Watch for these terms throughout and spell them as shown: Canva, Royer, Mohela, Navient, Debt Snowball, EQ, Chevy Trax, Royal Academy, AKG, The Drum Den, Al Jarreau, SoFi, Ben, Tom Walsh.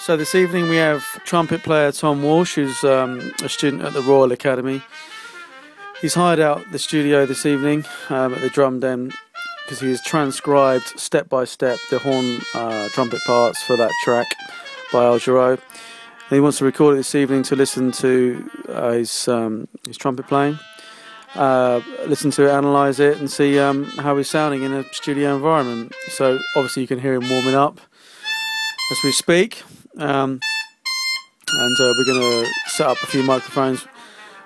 So this evening we have trumpet player Tom Walsh, who's a student at the Royal Academy. He's hired out the studio this evening at the Drum Den because he has transcribed step by step the horn trumpet parts for that track by Al Jarreau. And he wants to record it this evening to listen to his trumpet playing. Listen to it, analyse it and see how he's sounding in a studio environment. So obviously you can hear him warming up as we speak, and we're going to set up a few microphones.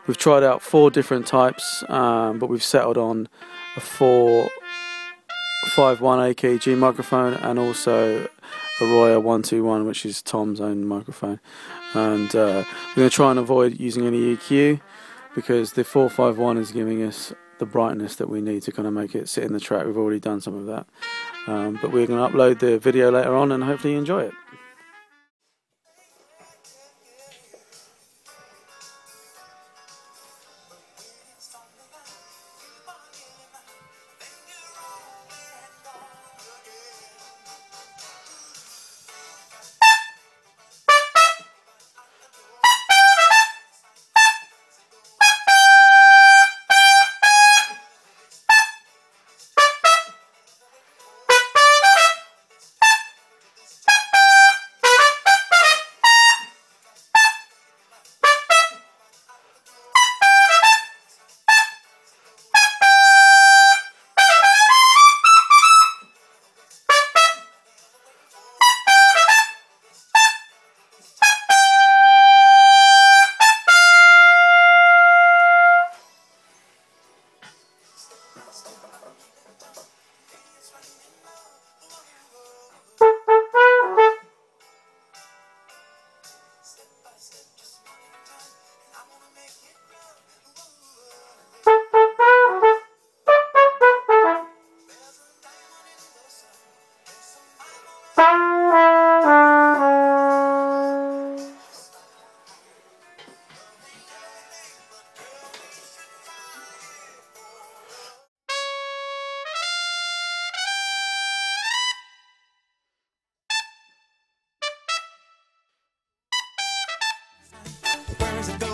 We've tried out 4 different types, but we've settled on a 451 AKG microphone and also a Royer 121, which is Tom's own microphone, and we're going to try and avoid using any EQ, because the 451 is giving us the brightness that we need to kind of make it sit in the track. We've already done some of that. But we're going to upload the video later on and hopefully you enjoy it. Where is it going?